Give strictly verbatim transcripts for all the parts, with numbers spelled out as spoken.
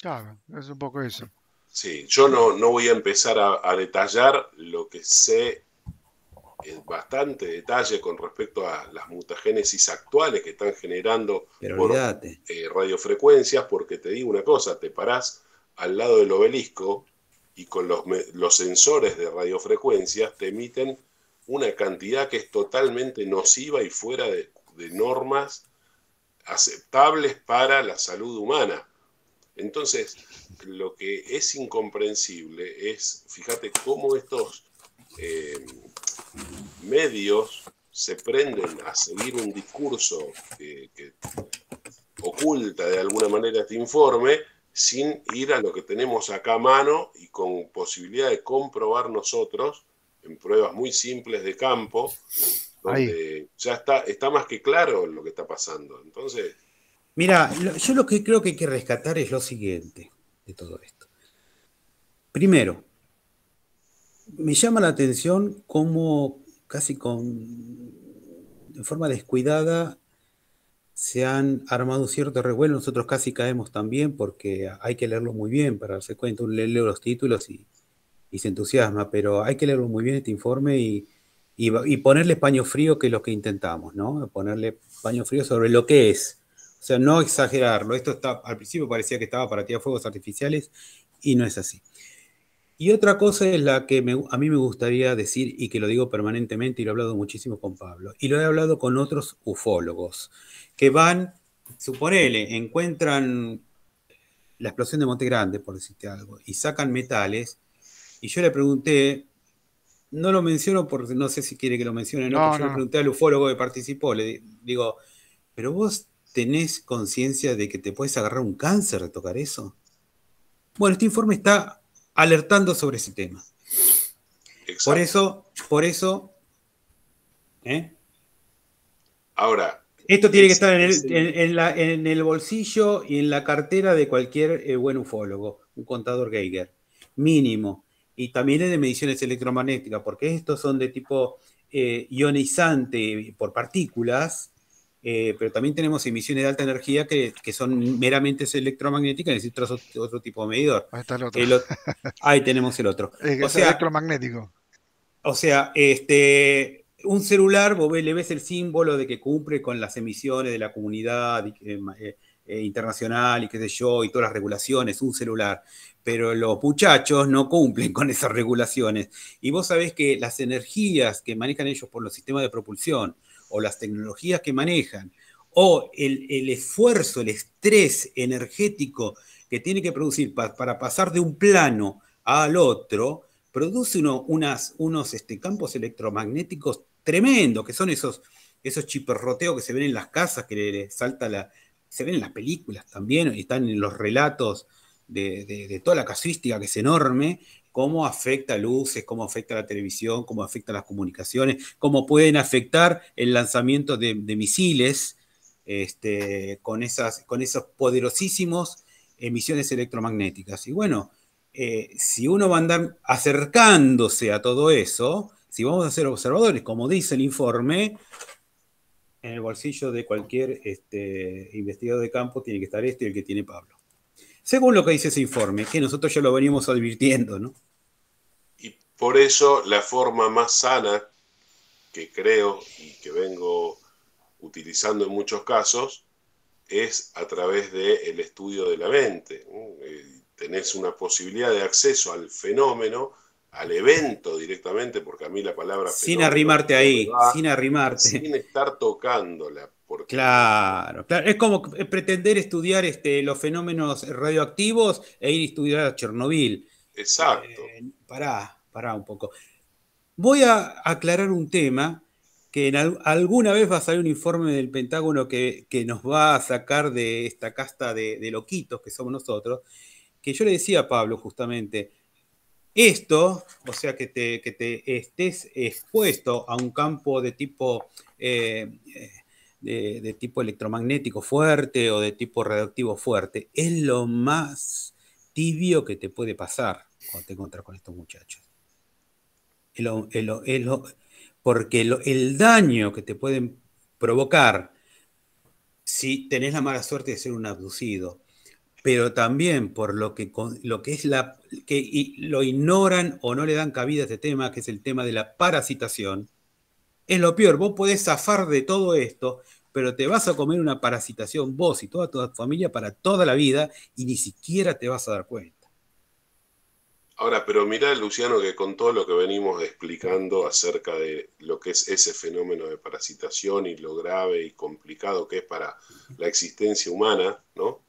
Claro, es un poco eso. Sí, yo no, no voy a empezar a, a detallar lo que sé en bastante detalle con respecto a las mutagénesis actuales que están generando por, eh, radiofrecuencias, porque te digo una cosa, te parás al lado del obelisco y con los, los sensores de radiofrecuencias te emiten una cantidad que es totalmente nociva y fuera de, de normas aceptables para la salud humana. Entonces, lo que es incomprensible es, fíjate cómo estos eh, medios se prenden a seguir un discurso que, que oculta de alguna manera este informe, sin ir a lo que tenemos acá a mano y con posibilidad de comprobar nosotros, en pruebas muy simples de campo, donde ahí ya está, está más que claro lo que está pasando. Entonces... Mira, yo lo que creo que hay que rescatar es lo siguiente de todo esto. Primero, me llama la atención cómo casi con de forma descuidada se han armado cierto revuelo. Nosotros casi caemos también porque hay que leerlo muy bien para darse cuenta. Uno lee los títulos y, y se entusiasma, pero hay que leerlo muy bien este informe y, y, y ponerle paño frío, que es lo que intentamos, ¿no? Ponerle paño frío sobre lo que es. O sea, no exagerarlo. Esto está, al principio parecía que estaba para tirar fuegos artificiales y no es así. Y otra cosa es la que me, a mí me gustaría decir, y que lo digo permanentemente, y lo he hablado muchísimo con Pablo, y lo he hablado con otros ufólogos, que van, suponele, encuentran la explosión de Monte Grande, por decirte algo, y sacan metales, y yo le pregunté, no lo menciono porque no sé si quiere que lo mencione, no, no, pero yo no. Le pregunté al ufólogo que participó, le digo, pero vos... ¿tenés conciencia de que te puedes agarrar un cáncer de tocar eso? Bueno, este informe está alertando sobre ese tema. Exacto. Por eso, por eso... ¿eh? Ahora... esto tiene que estar en el, en, en, la, en el bolsillo y en la cartera de cualquier eh, buen ufólogo, un contador Geiger, mínimo. Y también es de mediciones electromagnéticas, porque estos son de tipo eh, ionizante por partículas... Eh, pero también tenemos emisiones de alta energía que, que son meramente electromagnéticas, necesitas otro, otro tipo de medidor. Ahí está el otro. El otro ahí tenemos el otro. Es, o sea, electromagnético. O sea, este, un celular, vos le ves el símbolo de que cumple con las emisiones de la comunidad eh, eh, internacional y qué sé yo, y todas las regulaciones, un celular. Pero los muchachos no cumplen con esas regulaciones. Y vos sabés que las energías que manejan ellos por los sistemas de propulsión, o las tecnologías que manejan, o el, el esfuerzo, el estrés energético que tiene que producir pa, para pasar de un plano al otro, produce uno, unas, unos este, campos electromagnéticos tremendos, que son esos, esos chiperroteos que se ven en las casas, que le, le salta la... se ven en las películas también, y están en los relatos de, de, de toda la casuística, que es enorme, cómo afecta luces, cómo afecta la televisión, cómo afecta las comunicaciones, cómo pueden afectar el lanzamiento de, de misiles este, con, esas, con esas poderosísimos emisiones electromagnéticas. Y bueno, eh, si uno va a andar acercándose a todo eso, si vamos a ser observadores, como dice el informe, en el bolsillo de cualquier este, investigador de campo tiene que estar este y el que tiene Pablo. Según lo que dice ese informe, que nosotros ya lo venimos advirtiendo, ¿no? Y por eso la forma más sana que creo y que vengo utilizando en muchos casos es a través del estudio de la mente. Eh, tenés una posibilidad de acceso al fenómeno, al evento directamente, porque a mí la palabra... Sin arrimarte ahí, va, sin arrimarte. Sin estar tocándola. Porque... Claro, claro, es como pretender estudiar este, los fenómenos radioactivos e ir a estudiar a Chernobyl. Exacto. Eh, pará, pará un poco. Voy a aclarar un tema, que en al, alguna vez va a salir un informe del Pentágono que, que nos va a sacar de esta casta de, de loquitos que somos nosotros, que yo le decía a Pablo justamente, esto, o sea que te, que te estés expuesto a un campo de tipo... Eh, De, de tipo electromagnético fuerte o de tipo radioactivo fuerte, es lo más tibio que te puede pasar cuando te encontrás con estos muchachos. El, el, el, el, porque el, el daño que te pueden provocar si tenés la mala suerte de ser un abducido, pero también por lo que, lo que es la... que y lo ignoran o no le dan cabida a este tema, que es el tema de la parasitación, es lo peor. Vos podés zafar de todo esto, pero te vas a comer una parasitación vos y toda tu familia para toda la vida y ni siquiera te vas a dar cuenta. Ahora, pero mirá, Luciano, que con todo lo que venimos explicando acerca de lo que es ese fenómeno de parasitación y lo grave y complicado que es para la existencia humana, ¿no?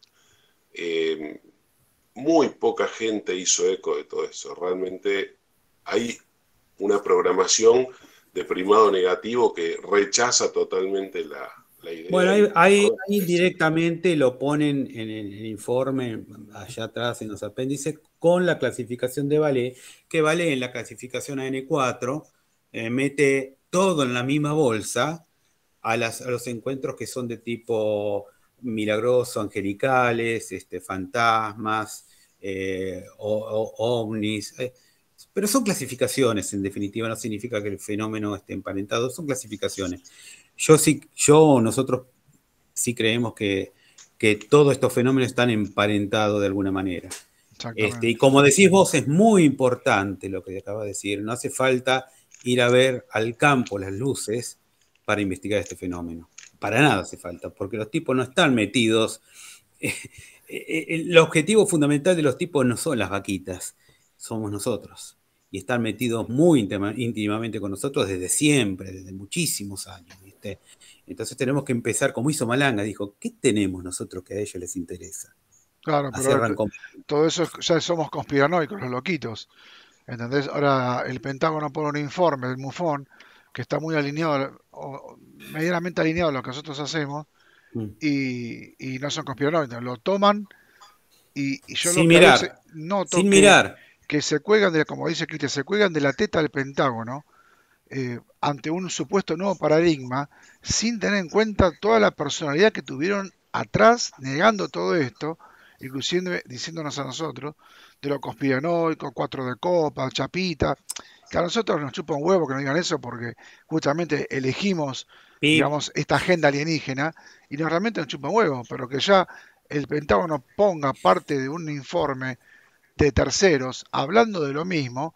Eh, muy poca gente hizo eco de todo eso. Realmente hay una programación... de primado negativo que rechaza totalmente la, la idea. Bueno, ahí, ahí directamente lo ponen en el informe, allá atrás en los apéndices, con la clasificación de Vallée, que Vallée en la clasificación A N cuatro eh, mete todo en la misma bolsa a, las, a los encuentros que son de tipo milagroso, angelicales, este, fantasmas, eh, o, o, ovnis... Eh, Pero son clasificaciones, en definitiva, no significa que el fenómeno esté emparentado, son clasificaciones. Yo sí, yo, nosotros sí creemos que, que todos estos fenómenos están emparentados de alguna manera. Este, y como decís vos, es muy importante lo que acabas de decir, no hace falta ir a ver al campo las luces para investigar este fenómeno. Para nada hace falta, porque los tipos no están metidos. El objetivo fundamental de los tipos no son las vaquitas, somos nosotros. Y están metidos muy íntima, íntimamente con nosotros desde siempre, desde muchísimos años, ¿viste? Entonces tenemos que empezar, como hizo Malanga, dijo, ¿qué tenemos nosotros que a ellos les interesa? Claro, pero todo eso, ya somos conspiranoicos, los loquitos, ¿entendés? Ahora el Pentágono pone un informe del MUFON que está muy alineado, o medianamente alineado a lo que nosotros hacemos, mm. y, y no son conspiranoicos, lo toman y, y yo sin lo mirar, que a veces no toco, sin mirar. Que se cuelgan, de, como dice Cristian, se cuelgan de la teta del Pentágono eh, ante un supuesto nuevo paradigma sin tener en cuenta toda la personalidad que tuvieron atrás negando todo esto, inclusive diciéndonos a nosotros de lo conspiranoico, cuatro de copa, chapita, que a nosotros nos chupa un huevo que nos digan eso porque justamente elegimos, sí, digamos, esta agenda alienígena y nos realmente nos chupa un huevo, pero que ya el Pentágono ponga parte de un informe de terceros, hablando de lo mismo,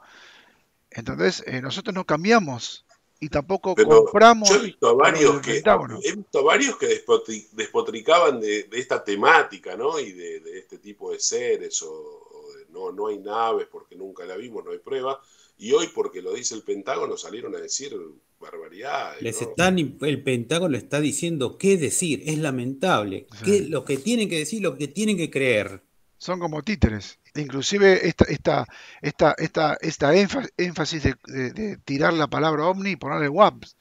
entonces eh, nosotros no cambiamos y tampoco pero compramos... Yo he visto a varios que, he visto a varios que despotri, despotricaban de, de esta temática, ¿no? Y de, de este tipo de seres, o, o de, no, no hay naves porque nunca la vimos, no hay prueba, y hoy porque lo dice el Pentágono salieron a decir barbaridades. Les ¿no? están, el Pentágono está diciendo qué decir, es lamentable, sí. qué, lo que tienen que decir, lo que tienen que creer. Son como títeres. Inclusive esta, esta, esta, esta, esta énfasis de, de, de tirar la palabra ovni y ponerle W A P S.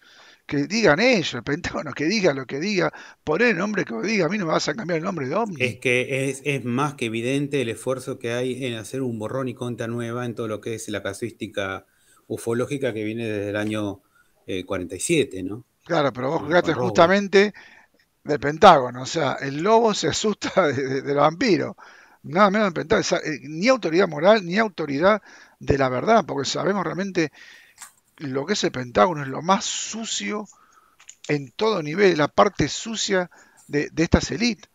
Que digan ellos, el Pentágono, que diga lo que diga, poner el nombre que diga, a mí no me vas a cambiar el nombre de ovni. Es que es, es más que evidente el esfuerzo que hay en hacer un borrón y cuenta nueva en todo lo que es la casuística ufológica que viene desde el año eh, cuarenta y siete, ¿no? Claro, pero vos jugaste justamente del Pentágono, o sea, el lobo se asusta de, de, del vampiro. Nada menos inventar, ni autoridad moral, ni autoridad de la verdad, porque sabemos realmente lo que es el Pentágono, es lo más sucio en todo nivel, la parte sucia de, de estas élites.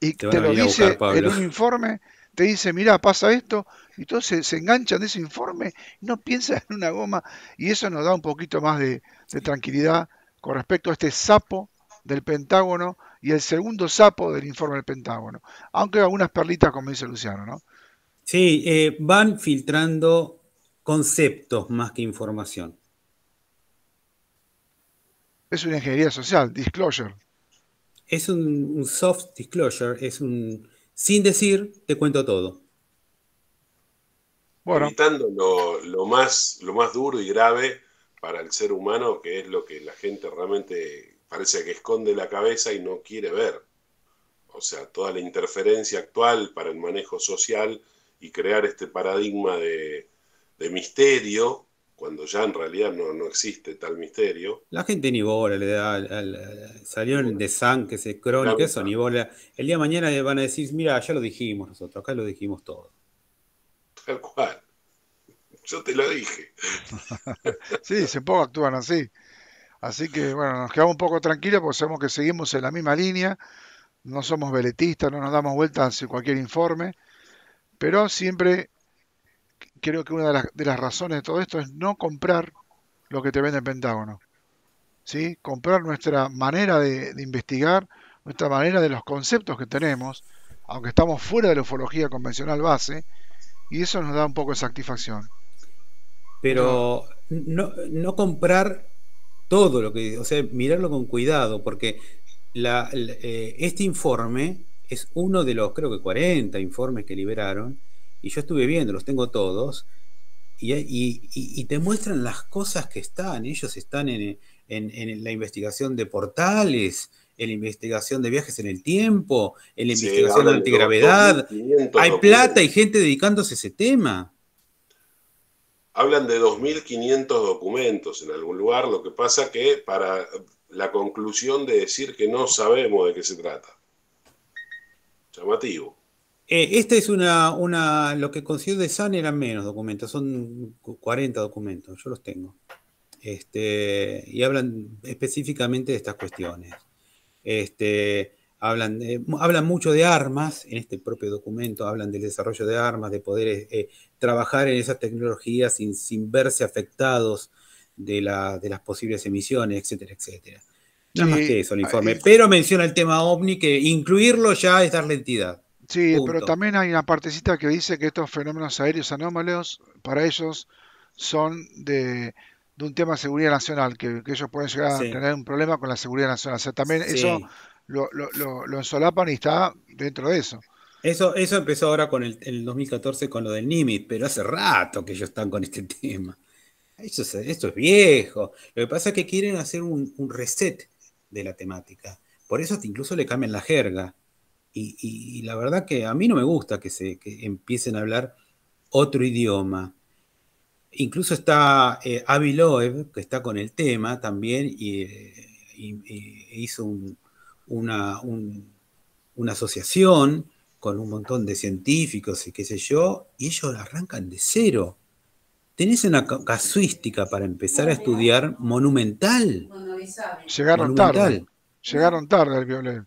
Y te, te lo dice buscar, en un informe, te dice, mirá, pasa esto, y todos se, se enganchan de ese informe, no piensan en una goma, y eso nos da un poquito más de, de tranquilidad con respecto a este sapo del Pentágono y el segundo sapo del informe del Pentágono. Aunque algunas perlitas, como dice Luciano, ¿no? Sí, eh, van filtrando conceptos más que información. Es una ingeniería social, disclosure. Es un, un soft disclosure, es un... sin decir, te cuento todo. Bueno. Evitando lo, lo, más, lo más duro y grave para el ser humano, que es lo que la gente realmente parece que esconde la cabeza y no quiere ver. O sea, toda la interferencia actual para el manejo social y crear este paradigma de, de misterio, cuando ya en realidad no, no existe tal misterio. La gente ni bola le da, al, al, al, salió el de San, que se crónica, eso ni bola. El día de mañana van a decir, mira, ya lo dijimos nosotros, acá lo dijimos todo. Tal cual. Yo te lo dije. Sí, se poco actúan así. Así que, bueno, nos quedamos un poco tranquilos porque sabemos que seguimos en la misma línea. No somos veletistas, no nos damos vueltas en cualquier informe. Pero siempre creo que una de las, de las razones de todo esto es no comprar lo que te vende el Pentágono. ¿Sí? Comprar nuestra manera de, de investigar, nuestra manera de los conceptos que tenemos, aunque estamos fuera de la ufología convencional base, y eso nos da un poco de satisfacción. Pero no, no comprar todo lo que... O sea, mirarlo con cuidado, porque... La, eh, este informe es uno de los, creo que cuarenta informes que liberaron, y yo estuve viendo, los tengo todos, y, y, y te muestran las cosas que están. Ellos están en, en, en la investigación de portales, en la investigación de viajes en el tiempo, en la sí, investigación de antigravedad. dos mil quinientos, hay plata y gente dedicándose a ese tema. Hablan de dos mil quinientos documentos en algún lugar, lo que pasa que para... la conclusión de decir que no sabemos de qué se trata. Llamativo. Eh, esta es una, una... Lo que consiguió de San eran menos documentos. Son cuarenta documentos. Yo los tengo. Este, y hablan específicamente de estas cuestiones. Este, hablan, eh, hablan mucho de armas. En este propio documento hablan del desarrollo de armas, de poder eh, trabajar en esas tecnologías sin, sin verse afectados de, la, de las posibles emisiones, etcétera, etcétera. Nada sí, más que eso el informe. Eh, pero menciona el tema OVNI, que incluirlo ya es darle entidad. Sí, punto. Pero también hay una partecita que dice que estos fenómenos aéreos anómalos, para ellos, son de, de un tema de seguridad nacional, que, que ellos pueden llegar sí. a tener un problema con la seguridad nacional. O sea, también sí. eso lo, lo, lo, lo solapan y está dentro de eso. Eso, eso empezó ahora con el, el dos mil catorce con lo del NIMIT, pero hace rato que ellos están con este tema. Esto es, esto es viejo. Lo que pasa es que quieren hacer un, un reset de la temática. Por eso incluso le cambian la jerga. Y, y, y la verdad que a mí no me gusta que, se, que empiecen a hablar otro idioma. Incluso está eh, Avi Loeb, que está con el tema también, y, y, y hizo un, una, un, una asociación con un montón de científicos y qué sé yo, y ellos arrancan de cero. Tenés una casuística para empezar a estudiar monumental. Llegaron monumental. tarde. Llegaron tarde al violín.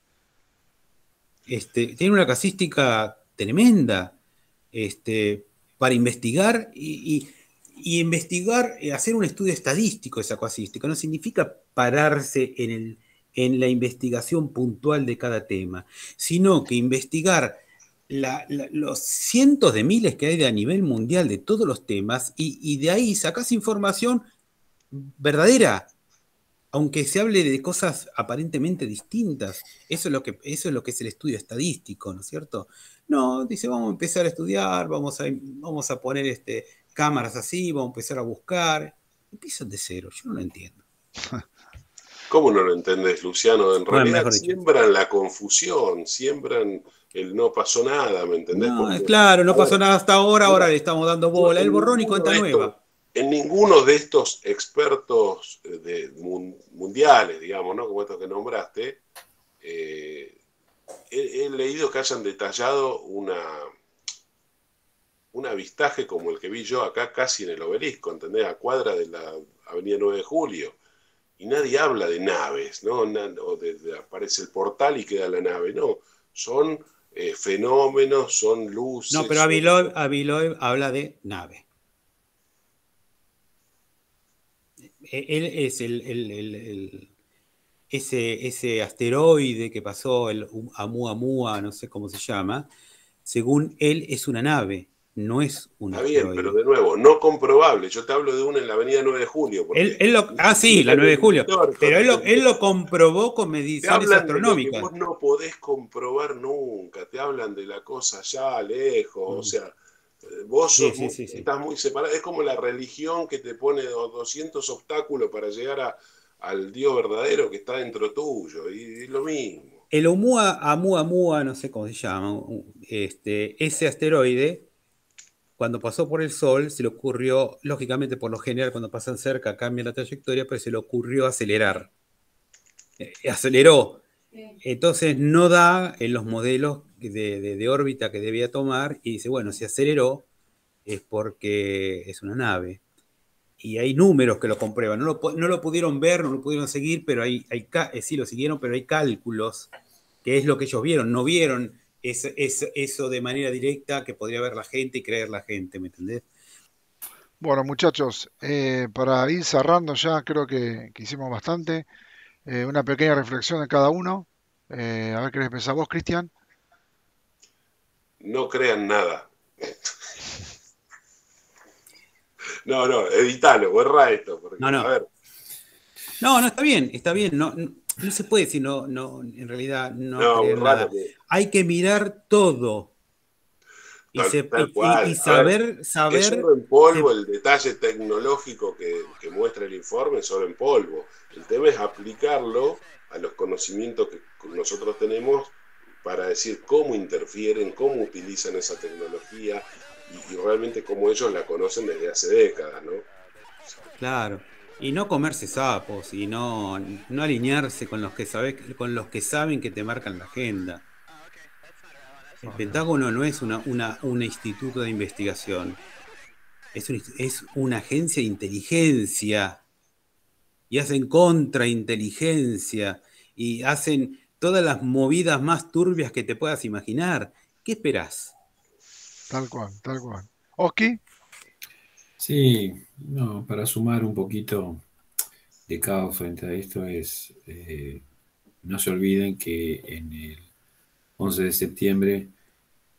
Este, tiene una casuística tremenda este, para investigar y, y, y investigar, hacer un estudio estadístico de esa casuística. No significa pararse en, el, en la investigación puntual de cada tema, sino que investigar... La, la, los cientos de miles que hay a nivel mundial de todos los temas, y, y de ahí sacás información verdadera, aunque se hable de cosas aparentemente distintas. Eso es lo que, eso es lo que es el estudio estadístico, ¿no es cierto? No, dice, vamos a empezar a estudiar, vamos a, vamos a poner este, cámaras así, vamos a empezar a buscar. Empiezan de cero, yo no lo entiendo. ¿Cómo no lo entendés, Luciano? En bueno, realidad siembran la confusión, siembran... el no pasó nada, ¿me entendés? No, porque, claro, no pasó nada hasta ahora, ahora le estamos dando bola, el borrón y cuenta nueva. En ninguno de estos expertos de, mundiales, digamos, ¿no? Como estos que nombraste, eh, he, he leído que hayan detallado una, un avistaje como el que vi yo acá casi en el obelisco, ¿entendés? A cuadra de la avenida nueve de julio. Y nadie habla de naves, ¿no? O de, de, aparece el portal y queda la nave, no. Son... Eh, fenómenos, son luces. No, pero Avi Loeb, Avi Loeb habla de nave. Él es el, el, el, el, ese, ese asteroide que pasó, el Oumuamua, no sé cómo se llama, según él es una nave, no es un Está asteroide. Bien, pero de nuevo, no comprobable. Yo te hablo de una en la avenida nueve de julio. Porque él, él lo, ah, sí, la nueve de julio. Doctor, pero él lo, él lo comprobó con mediciones astronómicas. Vos no podés comprobar nunca. Te hablan de la cosa allá lejos, mm. o sea... Vos sos, sí, sí, sí, sí. estás muy separado. Es como la religión que te pone doscientos obstáculos para llegar a, al Dios verdadero que está dentro tuyo. Y es lo mismo. El Oumuamua, no sé cómo se llama, este, ese asteroide, cuando pasó por el Sol, se le ocurrió, lógicamente por lo general cuando pasan cerca cambia la trayectoria, pero se le ocurrió acelerar. Eh, aceleró. Entonces no da en los modelos de, de, de órbita que debía tomar y dice, bueno, si aceleró es porque es una nave. Y hay números que lo comprueban. No lo, no lo pudieron ver, no lo pudieron seguir, pero hay, hay sí lo siguieron, pero hay cálculos, que es lo que ellos vieron. No vieron eso, eso, eso de manera directa que podría ver la gente y creer la gente, ¿me entendés? Bueno, muchachos, eh, para ir cerrando ya, creo que, que hicimos bastante. Eh, una pequeña reflexión de cada uno. Eh, a ver qué les pensás vos, Cristian. No crean nada. No, no, editalo, borra esto. Porque, no, no. A ver. No, no, está bien, está bien. No, no, no se puede decir, no, no, en realidad no, no creer nada. Que... Hay que mirar todo. Y, tal, se, tal y, y saber... Ver, saber es solo en polvo, se... el detalle tecnológico que, que muestra el informe es solo en polvo. El tema es aplicarlo a los conocimientos que nosotros tenemos para decir cómo interfieren, cómo utilizan esa tecnología y, y realmente cómo ellos la conocen desde hace décadas, ¿no? Claro. Y no comerse sapos y no, no alinearse con los que sabes, con los que saben que te marcan la agenda. El Pentágono no es una, una, un instituto de investigación, es, un, es una agencia de inteligencia y hacen contrainteligencia y hacen todas las movidas más turbias que te puedas imaginar. ¿Qué esperás? Tal cual, tal cual. ¿Oski? Sí, no, para sumar un poquito de caos frente a esto es, eh, no se olviden que en el once de septiembre,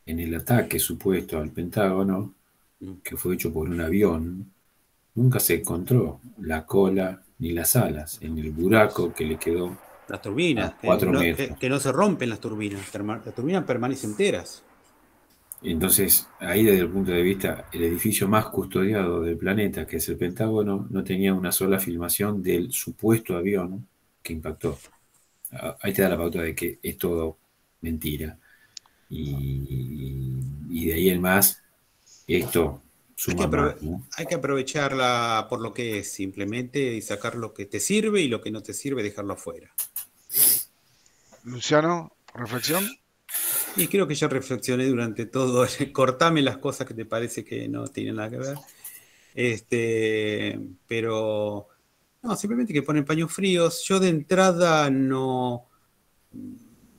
en el ataque supuesto al Pentágono, que fue hecho por un avión, nunca se encontró la cola ni las alas en el buraco que le quedó. Las turbinas, cuatro que, metros. No, que, que no se rompen las turbinas, las turbinas permanecen enteras. Entonces, ahí desde el punto de vista, el edificio más custodiado del planeta, que es el Pentágono, no tenía una sola filmación del supuesto avión que impactó. Ahí te da la pauta de que es todo mentira. Y, y de ahí en más, esto suma más, ¿no? Hay que aprovecharla por lo que es, simplemente, y sacar lo que te sirve y lo que no te sirve, dejarlo afuera. Luciano, ¿reflexión? Y creo que ya reflexioné durante todo. Cortame las cosas que te parece que no tienen nada que ver. Este, pero, no, simplemente que ponen paños fríos. Yo de entrada no...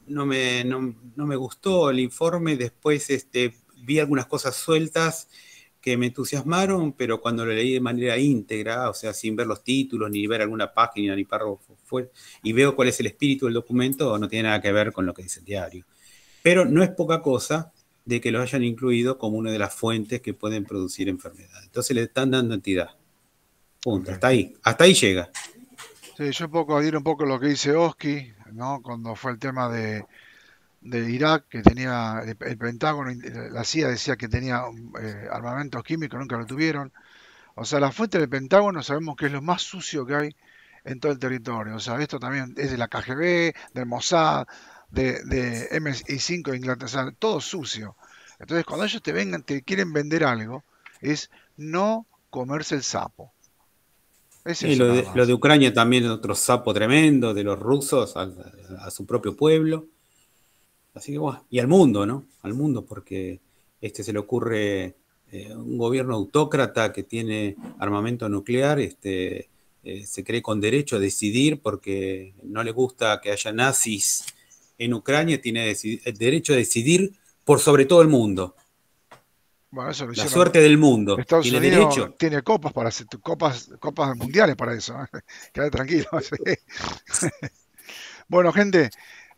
No me, no, no me gustó el informe, después este, vi algunas cosas sueltas que me entusiasmaron, pero cuando lo leí de manera íntegra, o sea, sin ver los títulos, ni ver alguna página, ni párrafo, fue, y veo cuál es el espíritu del documento, no tiene nada que ver con lo que dice el diario. Pero no es poca cosa de que lo hayan incluido como una de las fuentes que pueden producir enfermedad. Entonces le están dando entidad. Punto, okay. Hasta ahí, hasta ahí llega. Sí, yo puedo adhiero un poco lo que dice Oski, ¿no? Cuando fue el tema de, de Irak, que tenía el, el Pentágono, la C I A decía que tenía eh, armamentos químicos, nunca lo tuvieron. O sea, la fuente del Pentágono sabemos que es lo más sucio que hay en todo el territorio. O sea, esto también es de la K G B, del Mossad, de, de M I cinco de Inglaterra, o sea, todo sucio. Entonces, cuando ellos te vengan, te quieren vender algo, es no comerse el sapo. Sí, lo, de, lo de Ucrania también, otro sapo tremendo de los rusos a, a, a su propio pueblo. Así que bueno, y al mundo, ¿no? Al mundo, porque este se le ocurre eh, un gobierno autócrata que tiene armamento nuclear, este eh, se cree con derecho a decidir porque no le gusta que haya nazis en Ucrania, tiene el derecho a decidir por sobre todo el mundo. Bueno, eso lo la suerte del mundo. Estados tiene Unidos derecho. Tiene copas para hacer copas, copas mundiales para eso. ¿Eh? Quédate tranquilo. ¿Sí? Bueno, gente,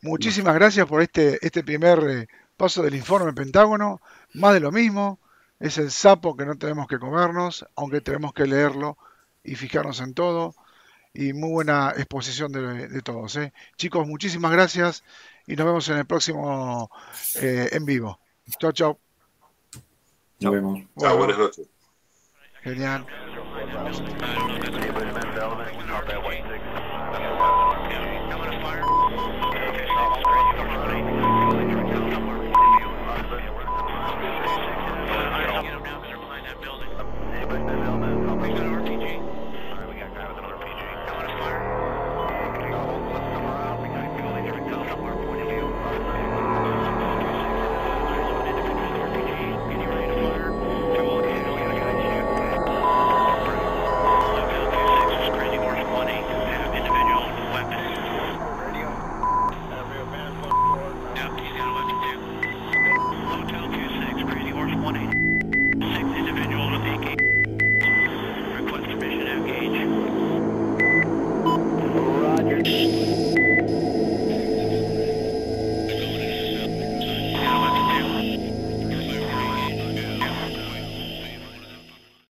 muchísimas gracias por este, este primer eh, paso del informe Pentágono. Más de lo mismo, es el sapo que no tenemos que comernos, aunque tenemos que leerlo y fijarnos en todo. Y muy buena exposición de, de todos. ¿eh? Chicos, muchísimas gracias y nos vemos en el próximo eh, en vivo. Chao, chao. Nos vemos. Bueno, chao, buenas noches. Genial. one eight six individuals with A K.